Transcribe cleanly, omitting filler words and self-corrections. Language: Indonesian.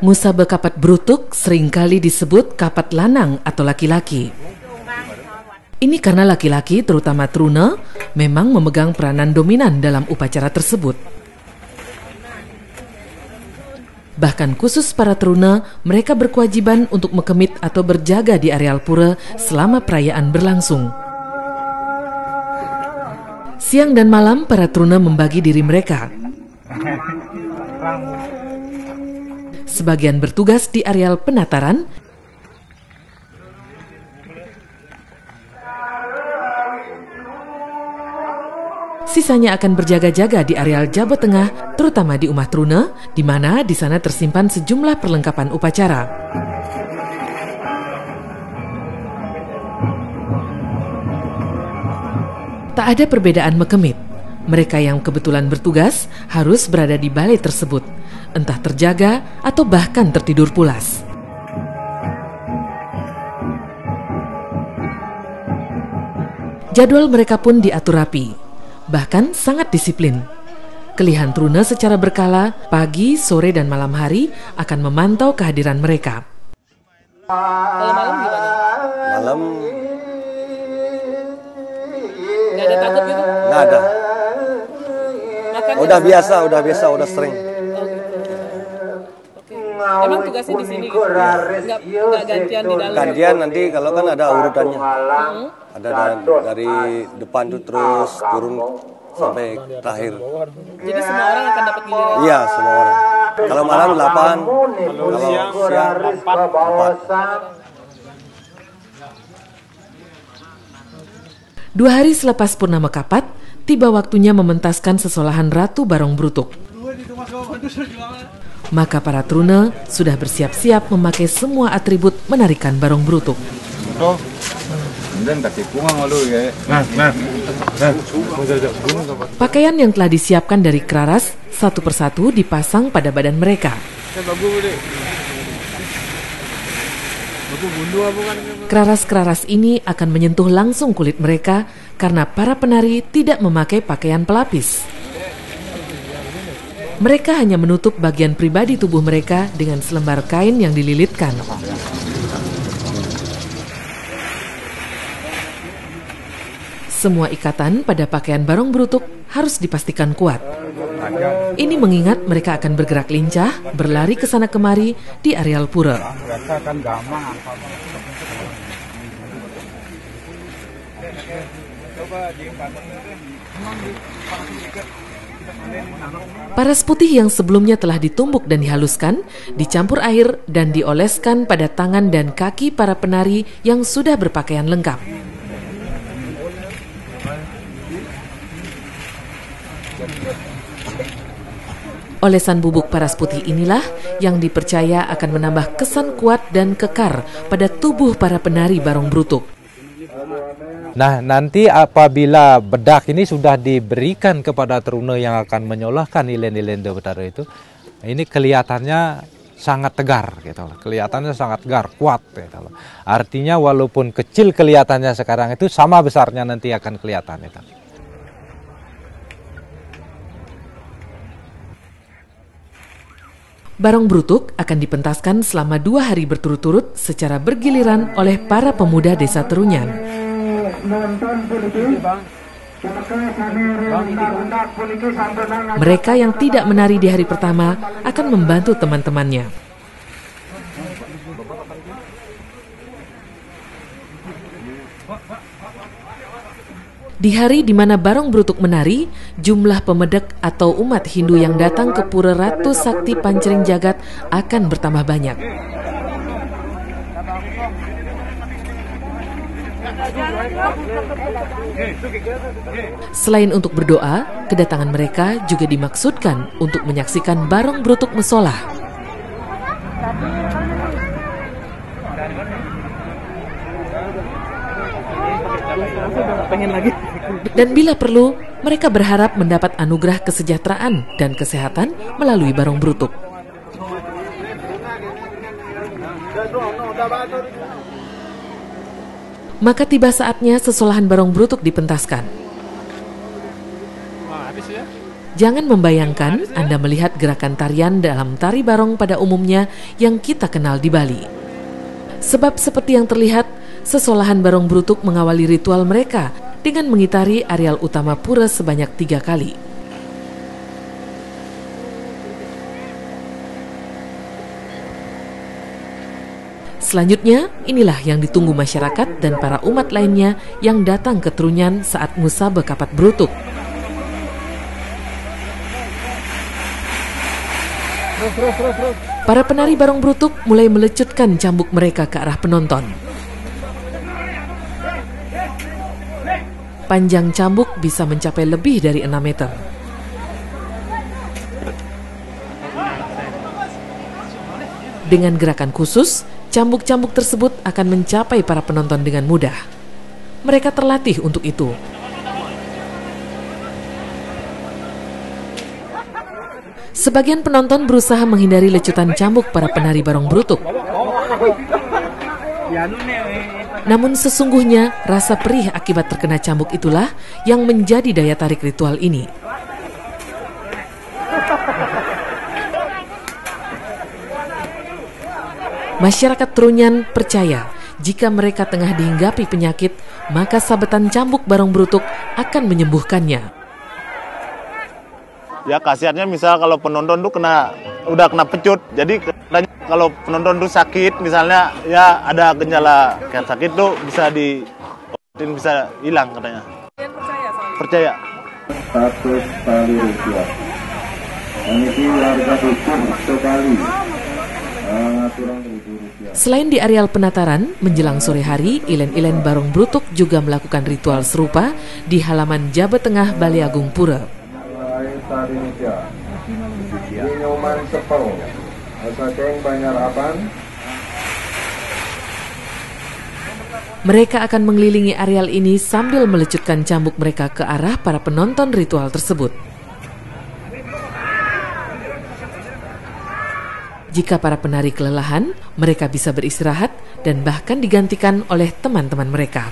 Musa Bekapat Brutuk seringkali disebut kapat lanang atau laki-laki. Ini karena laki-laki, terutama Truna, memang memegang peranan dominan dalam upacara tersebut. Bahkan khusus para Truna, mereka berkewajiban untuk mekemit atau berjaga di areal pura selama perayaan berlangsung. Siang dan malam, para Truna membagi diri mereka. Sebagian bertugas di areal penataran, sisanya akan berjaga-jaga di areal Jaba Tengah, terutama di Umah Truna, di mana di sana tersimpan sejumlah perlengkapan upacara. Tak ada perbedaan mekemit. Mereka yang kebetulan bertugas harus berada di balai tersebut, entah terjaga atau bahkan tertidur pulas. Jadwal mereka pun diatur rapi, bahkan sangat disiplin. Kelihatan Truna secara berkala, pagi, sore, dan malam hari akan memantau kehadiran mereka. Kalau malam gimana? Malam nggak ada takut gitu? Nggak ada. Udah biasa, udah sering. Okay. Emang tugasnya di sini gitu? Nggak gantian di dalam? Gantian nanti kalau kan ada urutannya. Ada dari depan tuh terus turun sampai terakhir. Jadi semua orang akan dapat giliran? Iya, semua orang. Kalau malam 8, kalau siang 4. 2 hari selepas Purnama Kapat, tiba waktunya mementaskan sesolahan Ratu Barong Brutuk. Maka para Truna sudah bersiap-siap memakai semua atribut menarikan Barong Brutuk. Pakaian yang telah disiapkan dari Kraras satu persatu dipasang pada badan mereka. Kraras-kraras ini akan menyentuh langsung kulit mereka karena para penari tidak memakai pakaian pelapis. Mereka hanya menutup bagian pribadi tubuh mereka dengan selembar kain yang dililitkan. Semua ikatan pada pakaian Barong Brutuk harus dipastikan kuat. Ini mengingat mereka akan bergerak lincah, berlari ke sana kemari di areal pura. Paras putih yang sebelumnya telah ditumbuk dan dihaluskan, dicampur air dan dioleskan pada tangan dan kaki para penari yang sudah berpakaian lengkap. Olesan bubuk paras putih inilah yang dipercaya akan menambah kesan kuat dan kekar pada tubuh para penari Barong Brutuk. Nah, nanti apabila bedak ini sudah diberikan kepada Truna yang akan menyolahkan nilai-nilai Dewatara itu, ini kelihatannya sangat tegar, gitu loh. Kelihatannya sangat tegar, kuat, gitu loh. Artinya walaupun kecil kelihatannya sekarang itu sama besarnya nanti akan kelihatan, gitu. Barong Brutuk akan dipentaskan selama 2 hari berturut-turut secara bergiliran oleh para pemuda desa Trunyan. Mereka yang tidak menari di hari pertama akan membantu teman-temannya. Di hari di mana Barong Brutuk menari, jumlah pemedek atau umat Hindu yang datang ke Pura Ratu Sakti Pancering Jagat akan bertambah banyak. Selain untuk berdoa, kedatangan mereka juga dimaksudkan untuk menyaksikan Barong Brutuk mesolah. Dan bila perlu, mereka berharap mendapat anugerah kesejahteraan dan kesehatan melalui Barong Brutuk. Maka tiba saatnya sesolahan Barong Brutuk dipentaskan. Jangan membayangkan Anda melihat gerakan tarian dalam tari barong pada umumnya yang kita kenal di Bali. Sebab seperti yang terlihat, sesolahan Barong Brutuk mengawali ritual mereka dengan mengitari areal utama pura sebanyak 3 kali. Selanjutnya, inilah yang ditunggu masyarakat dan para umat lainnya yang datang ke Trunyan saat Musa Bekapat Brutuk. Para penari Barong Brutuk mulai melecutkan cambuk mereka ke arah penonton. Panjang cambuk bisa mencapai lebih dari 6 meter. Dengan gerakan khusus, cambuk-cambuk tersebut akan mencapai para penonton dengan mudah. Mereka terlatih untuk itu. Sebagian penonton berusaha menghindari lecutan cambuk para penari Barong Brutuk. Namun sesungguhnya rasa perih akibat terkena cambuk itulah yang menjadi daya tarik ritual ini. Masyarakat Trunyan percaya jika mereka tengah dihinggapi penyakit, maka sabetan cambuk Barong Brutuk akan menyembuhkannya. Ya kasihannya misal kalau penonton tuh udah kena pecut, jadi kalau penonton tuh sakit misalnya, ya ada gejala kayak sakit tuh bisa diobatin, bisa hilang katanya. Kalian percaya? Percaya. 100 kali rupiah. Ini harga hukum sekali. Selain di areal penataran, menjelang sore hari, ilen-ilen Barong Brutuk juga melakukan ritual serupa di halaman Jaba Tengah Bali Agung Pura. Minuman sepau, mereka akan mengelilingi areal ini sambil melecutkan cambuk mereka ke arah para penonton ritual tersebut. Jika para penari kelelahan, mereka bisa beristirahat dan bahkan digantikan oleh teman-teman mereka.